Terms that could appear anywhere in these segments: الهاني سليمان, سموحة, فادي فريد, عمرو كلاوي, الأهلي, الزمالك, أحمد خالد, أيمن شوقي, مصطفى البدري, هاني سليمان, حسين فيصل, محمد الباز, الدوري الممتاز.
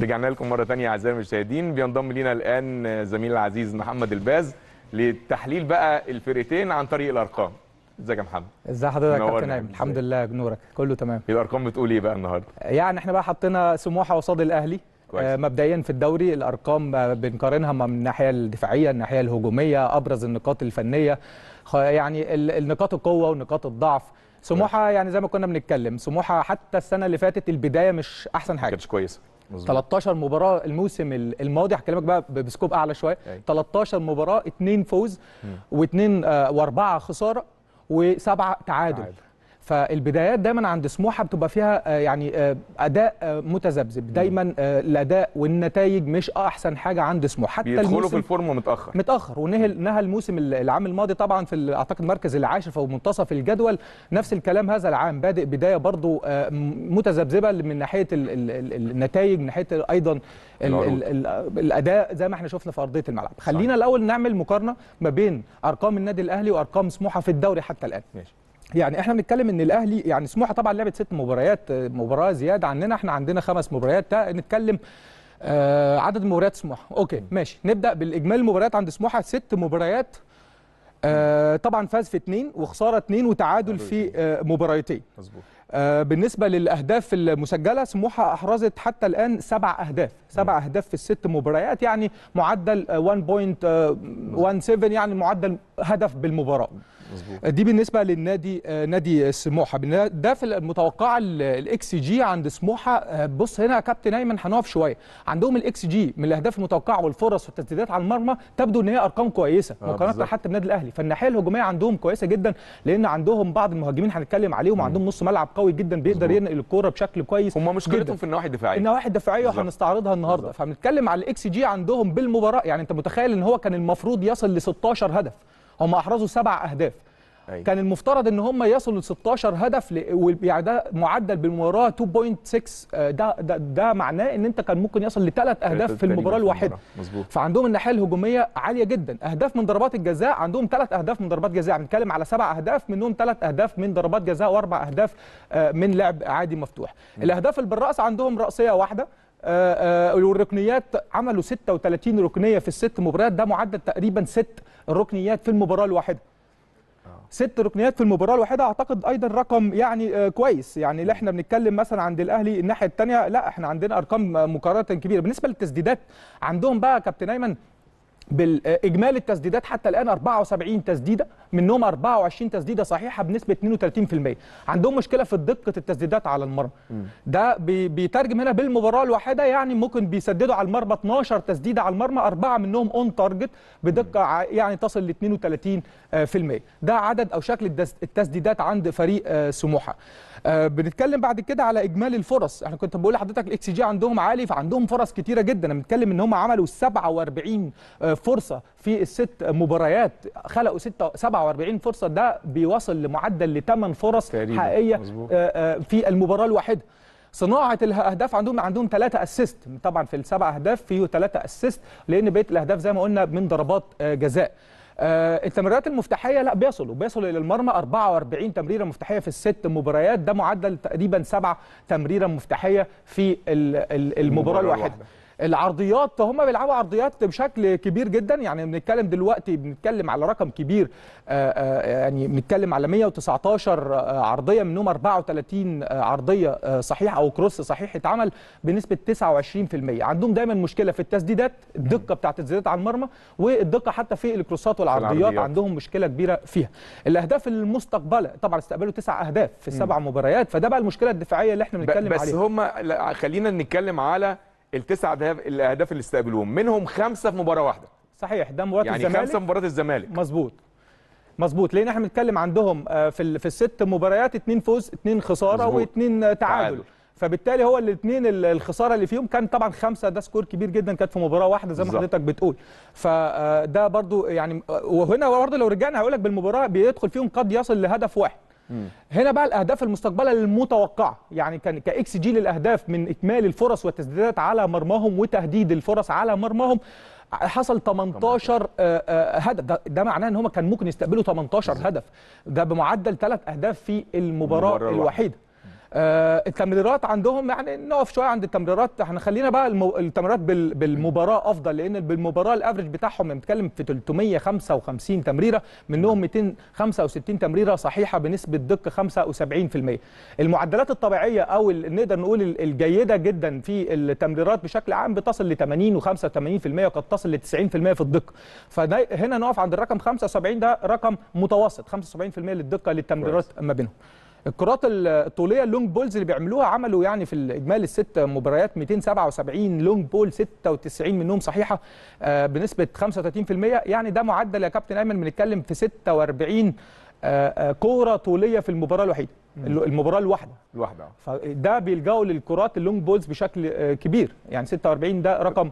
رجعنا لكم مرة تانية أعزائي المشاهدين. بينضم لنا الآن زميل العزيز محمد الباز للتحليل بقى الفرقتين عن طريق الأرقام. ازيك يا محمد؟ ازي حضرتك يا كابتن نايم؟ الحمد لله بنورك كله تمام. الأرقام بتقول إيه بقى النهارده؟ يعني احنا بقى حطينا سموحة قصاد الأهلي مبدئيا في الدوري. الأرقام بنقارنها من الناحية الدفاعية، الناحية الهجومية، أبرز النقاط الفنية، يعني النقاط القوة ونقاط الضعف. سموحة يعني زي ما كنا بنتكلم، سموحة حتى السنة اللي فاتت البداية مش أحسن حاجة، كانتش كويسة. 13 مباراة الموسم الماضي، هكلمك بقى بسكوب أعلى شوية. 13 مباراة 2 فوز و4 خسارة و7 تعادل. فالبدايات دايما عند سموحة بتبقى فيها يعني أداء متذبذب، دايما الأداء والنتائج مش أحسن حاجة عند سموحة. حتى بيدخلوا في الفورمة متأخر، ونهى الموسم العام الماضي طبعا في أعتقد مركز العاشر في منتصف الجدول. نفس الكلام هذا العام، بادئ بداية برضو متذبذبة من ناحية النتائج، من ناحية أيضا الأداء زي ما احنا شفنا في أرضية الملعب. خلينا الأول نعمل مقارنة ما بين أرقام النادي الأهلي وأرقام سموحة في الدوري حتى الآن. ماشي. يعني احنا بنتكلم ان الاهلي، يعني سموحه طبعا لعبت 6 مباريات، مباراه زياده عننا، احنا عندنا 5 مباريات. نتكلم عدد مباريات سموحه. اوكي ماشي، نبدا بالاجمالي. المباريات عند سموحه 6 مباريات، طبعا فاز في 2 وخساره 2 وتعادل في مباراتين. مظبوط. بالنسبه للاهداف المسجله، سموحه احرزت حتى الان 7 اهداف في ال6 مباريات، يعني معدل 1.17، يعني معدل هدف بالمباراه. مزبوط. دي بالنسبه للنادي نادي سموحه. ده في المتوقع الاكس جي عند سموحه. بص هنا يا كابتن ايمن هنقف شويه، عندهم الاكس جي من الاهداف المتوقعه والفرص والتسديدات على المرمى، تبدو ان هي ارقام كويسه مقارنه حتى بالنادي الاهلي. فالناحيه الهجوميه عندهم كويسه جدا، لان عندهم بعض المهاجمين هنتكلم عليهم، وعندهم نص ملعب قوي جدا بيقدر ينقل الكوره بشكل كويس. هم مشكلتهم في النواحي الدفاعيه، وهنستعرضها النهارده. فبنتكلم على الاكس جي عندهم بالمباراه، يعني انت متخيل ان هو كان المفروض يصل ل 16 هدف، هم احرزوا 7 اهداف. أي. كان المفترض ان هم يصلوا ل 16 هدف، يعني ده معدل بالمباراه 2.6. ده معناه ان انت كان ممكن يصل ل3 اهداف في المباراه الواحده. فعندهم الناحيه الهجوميه عاليه جدا. اهداف من ضربات الجزاء، عندهم 3 اهداف من ضربات جزاء، بنتكلم يعني على 7 اهداف، منهم 3 اهداف من ضربات جزاء و4 اهداف من لعب عادي مفتوح. الاهداف اللي بالراس عندهم راسيه واحده، والركنيات عملوا 36 ركنيه في ال6 مباريات، ده معدل تقريبا 6 ركنيات في المباراه الواحده. 6 ركنيات في المباراه الواحده، اعتقد ايضا رقم يعني كويس. يعني اللي احنا بنتكلم مثلا عند الاهلي الناحيه الثانيه، لا احنا عندنا ارقام مقارنه كبيره. بالنسبه للتسديدات عندهم بقى كابتن ايمن، بالاجمالي التسديدات حتى الان 74 تسديده، منهم 24 تسديده صحيحه بنسبه 32%. عندهم مشكله في دقه التسديدات على المرمى، ده بيترجم هنا بالمباراه الواحده، يعني ممكن بيسددوا على المرمى 12 تسديده على المرمى، 4 منهم اون تارجت بدقه يعني تصل ل 32%. ده عدد او شكل التسديدات عند فريق سموحه. بنتكلم بعد كده على اجمالي الفرص. انا كنت بقول لحضرتك الاكس جي عندهم عالي، فعندهم فرص كتيره جدا. انا بنتكلم ان هم عملوا 47 فرصه في ال6 مباريات، خلقوا 47 فرصه، ده بيوصل لمعدل ل8 فرص تقريبا حقيقيه. مزبوط. في المباراه الواحده. صناعه الاهداف عندهم 3 اسيست، طبعا في ال7 اهداف فيه 3 اسيست، لان بقيه الاهداف زي ما قلنا من ضربات جزاء. التمريرات المفتاحيه لا بيصلوا الى المرمى، 44 تمريره مفتاحيه في ال6 مباريات، ده معدل تقريبا 7 تمريره مفتاحيه في المباراه الواحده. العرضيات هم بيلعبوا عرضيات بشكل كبير جدا، يعني بنتكلم دلوقتي على رقم كبير، يعني بنتكلم على 119 عرضيه، منهم 34 عرضيه صحيحه او كروس صحيح اتعمل بنسبه 29%. عندهم دايما مشكله في التسديدات، الدقه بتاعه التسديدات على المرمى، والدقه حتى في الكروسات والعرضيات عندهم مشكله كبيره فيها. الاهداف المستقبله طبعا استقبلوا 9 اهداف في ال7 مباريات، فده بقى المشكله الدفاعيه اللي احنا بنتكلم عليها. بس هم خلينا نتكلم على ال9 اهداف اللي استقبلوهم، منهم 5 في مباراه واحده. صحيح، ده مباراه الزمالك، يعني 5 مباراه الزمالك. مظبوط، لان احنا بنتكلم عندهم في ال6 مباريات 2 فوز 2 خساره و2 تعادل. فبالتالي هو الاثنين الخساره اللي فيهم كان طبعا 5، ده سكور كبير جدا، كانت في مباراه واحده زي ما حضرتك بتقول. فده برضو يعني، وهنا برضو لو رجعنا هقول لك بالمباراه بيدخل فيهم قد يصل لهدف واحد. هنا بقى الاهداف المستقبله المتوقعه، يعني كان كاكس جي للاهداف من اكمال الفرص والتسديدات على مرماهم وتهديد الفرص على مرماهم، حصل 18 هدف. ده معناه ان هم كان ممكن يستقبلوا 18 هدف، ده بمعدل 3 اهداف في المباراه الوحيده. التمريرات عندهم يعني نقف شويه عند التمريرات، احنا خلينا بقى التمريرات بالمباراه افضل، لان بالمباراه الافرج بتاعهم بنتكلم في 355 تمريره، منهم 265 تمريره صحيحه بنسبه دقه 75%. المعدلات الطبيعيه او نقدر نقول الجيده جدا في التمريرات بشكل عام بتصل ل 80 و85% وقد تصل ل 90% في الدقه. فده هنا نقف عند الرقم 75، ده رقم متوسط 75% للدقه للتمريرات ما بينهم. الكرات الطوليه اللونج بولز اللي بيعملوها، عملوا يعني في الاجمالي الست مباريات 277 لونج بول، 96 منهم صحيحه بنسبه 35%. يعني ده معدل يا كابتن ايمن بنتكلم في 46 كوره طوليه في المباراه الوحيده، المباراه الواحده. فده بيلجأوا للكرات اللونج بولز بشكل كبير، يعني 46 ده رقم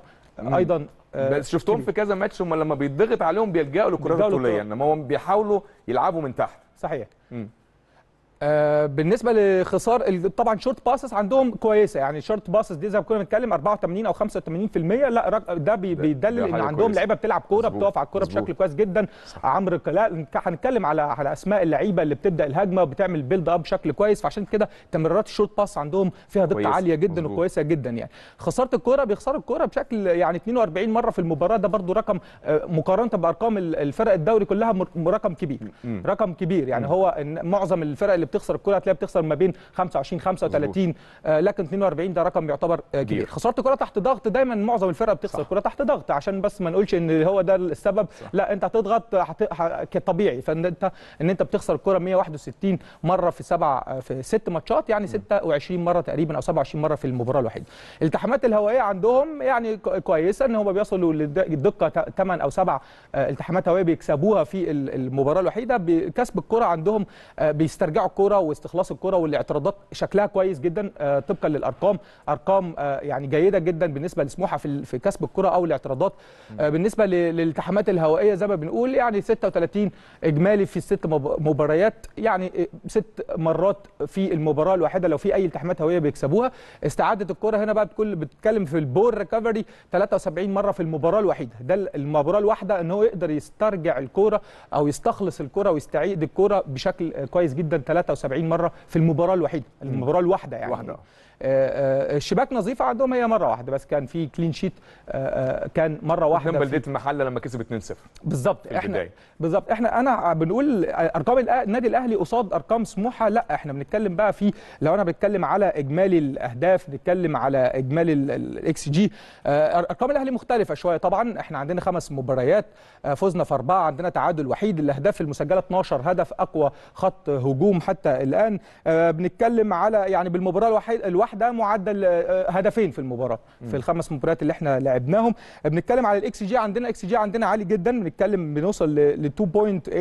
ايضا بس شفتهم في كذا ماتش، هم لما بيتضغط عليهم بيلجأوا للكرات الطوليه، انما هم بيحاولوا يلعبوا من تحت. صحيح. بالنسبه لخسار طبعا شورت باسس عندهم كويسه، يعني شورت باسس دي زي ما كنا بنتكلم 84 او 85%، لا ده بيدلل ان عندهم لعيبه بتلعب كوره، بتقف على الكوره بشكل كويس جدا. عمرو كلاوي هنتكلم على اسماء اللعيبه اللي بتبدا الهجمه بتعمل بيلد اب بشكل كويس، فعشان كده تمريرات الشورت باس عندهم فيها دقه عاليه جدا وكويسه جدا. يعني خساره الكوره، بيخسروا الكوره بشكل يعني 42 مره في المباراه، ده برده رقم مقارنه بارقام الفرق الدوري كلها رقم كبير، رقم كبير. يعني هو معظم الفرق اللي بتخسر الكره هتلاقيها بتخسر ما بين 25 35، لكن 42 ده رقم يعتبر كبير. خساره الكره تحت ضغط، دايما معظم الفرق بتخسر الكره تحت ضغط، عشان بس ما نقولش ان هو ده السبب، لا انت هتضغط طبيعي. فانت انت بتخسر الكره 161 مره في ست ماتشات، يعني 26 مره تقريبا او 27 مره في المباراه الوحيده. الالتحامات الهوائيه عندهم يعني كويسه، ان هم بيصلوا للدقه 8 او 7 التحامات هوائيه بيكسبوها في المباراه الوحيده. بكسب الكره عندهم بيسترجعوا الكوره واستخلاص الكوره، والاعتراضات شكلها كويس جدا طبقا للارقام، ارقام يعني جيده جدا بالنسبه لسموحه في كسب الكوره او الاعتراضات. بالنسبه للالتحامات الهوائيه زي ما بنقول يعني 36 اجمالي في الست مباريات، يعني 6 مرات في المباراه الواحده لو في اي التحامات هوائيه بيكسبوها. استعاده الكوره هنا بقى بتتكلم في البول ريكفري 73 مره في المباراه الوحيده، ده المباراه الواحده ان هو يقدر يسترجع الكوره او يستخلص الكوره ويستعيد الكوره بشكل كويس جدا 73 مره في المباراه الوحيده، المباراه الواحده يعني واحدة. الشباك نظيفه عندهم هي مره واحده بس، كان في كلين شيت كان مره واحده قدام بلديه المحله لما كسب 2-0 بالظبط. احنا بالظبط انا بنقول ارقام النادي الاهلي قصاد ارقام سموحه، لا احنا بنتكلم بقى في، لو انا بتكلم على اجمالي الاهداف، بنتكلم على اجمالي الاكس جي، ارقام الاهلي مختلفه شويه. طبعا احنا عندنا 5 مباريات فزنا في 4، عندنا تعادل وحيد، الاهداف المسجله 12 هدف، اقوى خط هجوم حتى الان. بنتكلم على يعني بالمباراه الواحده معدل هدفين في المباراه في ال5 مباريات اللي احنا لعبناهم. بنتكلم على الاكس جي، عندنا اكس جي عندنا عالي جدا، بنتكلم بنوصل ل 2.8،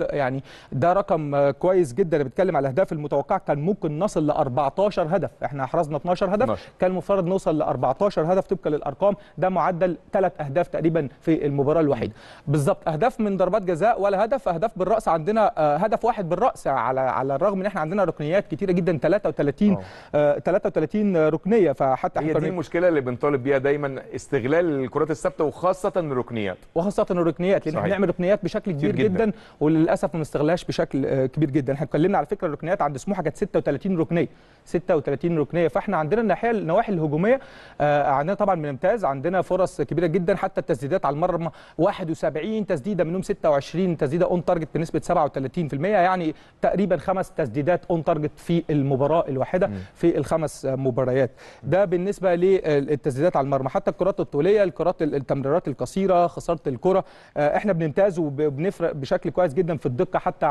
يعني ده رقم كويس جدا. بنتكلم على الاهداف المتوقعه، كان ممكن نصل ل 14 هدف، احنا حرزنا 12 هدف كان المفترض نوصل ل 14 هدف طبقا للارقام، ده معدل 3 أهداف تقريبا في المباراه الوحيده بالظبط. اهداف من ضربات جزاء ولا هدف، اهداف بالراس عندنا هدف واحد بالراس، على الرغم ان احنا عندنا ركنيات كتيره جدا 33 ركنيه. فحتى هي دي المشكله اللي بنطالب بيها دايما، استغلال الكرات الثابته وخاصه الركنيات، لان احنا بنعمل ركنيات بشكل كبير جدا وللاسف ما بنستغلهاش بشكل كبير جدا. احنا اتكلمنا على فكره الركنيات عند سموحه كانت 36 ركنيه، فاحنا عندنا النواحي الهجوميه عندنا طبعا بنمتاز، عندنا فرص كبيره جدا. حتى التسديدات على المرمى 71 تسديده، منهم 26 تسديده اون تارجت بنسبه 37%، يعني تقريبا 5 تسديدات اون تارجت في المباراه الواحده في ال5 مباريات. ده بالنسبه للتسديدات على المرمى. حتى الكرات الطوليه، الكرات التمريرات القصيره، خساره الكره، احنا بنمتاز وبنفرق بشكل كويس جدا في الدقه حتى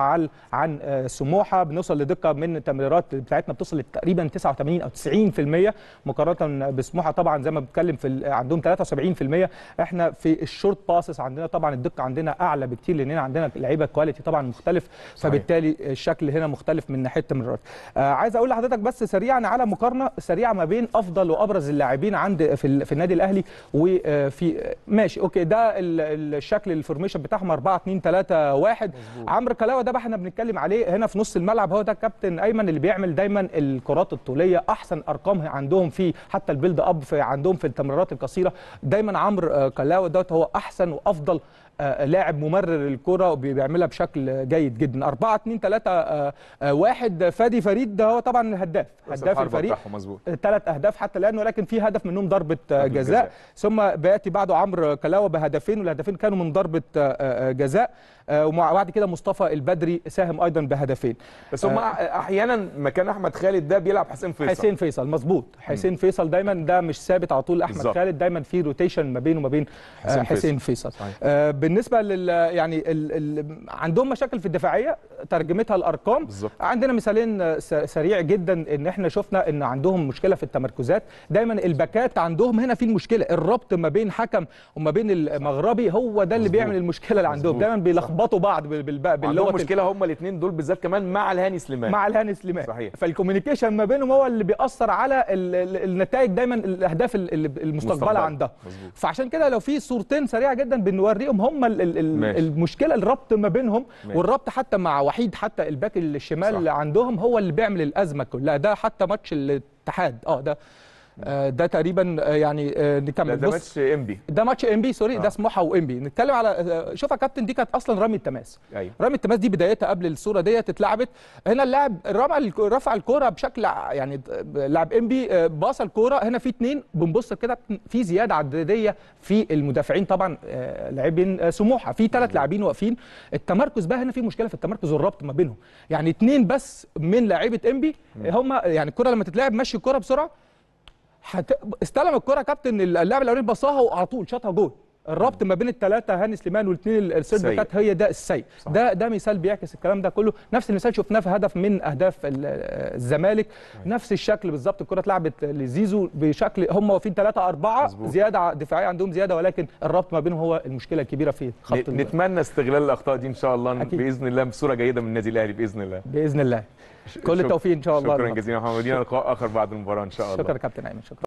عن سموحه، بنوصل لدقه من التمريرات بتاعتنا بتصل تقريبا 89 او 90% مقارنه بسموحه. طبعا زي ما بنتكلم عندهم 73%. احنا في الشورت باسس عندنا طبعا الدقه عندنا اعلى بكتير، لاننا عندنا لعيبه كواليتي طبعا مختلف، فبالتالي الشكل هنا مختلف من ناحيه التمريرات. عايز اقول لحضرتك بس سريعا على مقارنه سريعه ما بين افضل وابرز اللاعبين عند في النادي الاهلي وفي ماشي اوكي ده الشكل الفورميشن بتاعهم 4-2-3-1. عمرو كلاوي ده بقى احنا بنتكلم عليه هنا في نص الملعب، هو ده الكابتن ايمن اللي بيعمل دايما الكرات الطوليه، احسن ارقامها عندهم في حتى البيلد اب عندهم في التمريرات القصيره، دايما عمرو كلاوي دوت هو احسن وافضل لاعب ممرر الكرة وبيعملها بشكل جيد جدا. 4-2-3-1 فادي فريد ده هو طبعا هداف الفريق، 3 أهداف حتى الآن، ولكن في هدف منهم ضربة جزاء، ثم بيأتي بعده عمرو كلاوي بهدفين والهدفين كانوا من ضربة جزاء، وبعد كده مصطفى البدري ساهم أيضا بهدفين. بس هم أحيانا مكان أحمد خالد ده بيلعب حسين فيصل مظبوط. حسين فيصل دايما ده مش ثابت على طول أحمد خالد، دايما في روتيشن ما بينه وما بين حسين فيصل. بالنسبه لل يعني عندهم مشاكل في الدفاعيه ترجمتها الارقام بالزبط. عندنا مثالين سريع جدا، ان احنا شفنا ان عندهم مشكله في التمركزات، دايما الباكات عندهم هنا في المشكله، الربط ما بين حكم وما بين المغربي هو ده اللي بيعمل المشكله اللي عندهم، دايما بيلخبطوا بعض باللغه، المشكله هم الاثنين دول بالذات كمان مع الهاني سليمان صحيح. فالكوميونيكيشن ما بينهم هو اللي بيأثر على النتائج دايما، الاهداف المستقبله عندها مزبوط. فعشان كده لو في صورتين سريعه جدا بنوريهم هم المشكله، الربط ما بينهم والربط حتى مع وحيد حتى الباك الشمال عندهم هو اللي بيعمل الازمه كلها. ده حتى ماتش الاتحاد ده تقريبا يعني نكمل. ده ماتش امبي، سوري ده سموحه وامبي. نتكلم على شوف يا كابتن، دي كانت اصلا رمي التماس. أيوة. رمي التماس دي بدايتها قبل الصوره ديت اتلعبت هنا، اللاعب رفع الكوره بشكل يعني لاعب امبي باص الكوره هنا، في 2 بنبص كده في زياده عدديه في المدافعين طبعا لاعبين سموحه، في 3 لاعبين واقفين. التمركز بقى هنا في مشكله في التمركز والربط ما بينهم، يعني 2 بس من لاعيبه امبي هم يعني الكوره لما تتلعب مشي الكوره بسرعه، استلم الكرة كابتن اللاعب الاولاني بصاها وعلى طول شاطها جول. الربط ما بين ال3 هاني سليمان وال2 السيرف بتاعت هي ده السيء. ده مثال بيعكس الكلام ده كله، نفس المثال شفناه في هدف من اهداف الزمالك، نفس الشكل بالظبط. الكرة اتلعبت لزيزو بشكل هم واقفين 3-4 زيادة دفاعية عندهم زيادة، ولكن الربط ما بينهم هو المشكلة الكبيرة في خط نتمنى استغلال الاخطاء دي ان شاء الله أكيد. باذن الله بصورة جيدة من النادي الاهلي باذن الله كل التوفيق ان شاء الله. شكرا جزيلا محمد، لقاء اخر بعد المباراة ان شاء الله. شكرا كابتن ايمن، شكرا.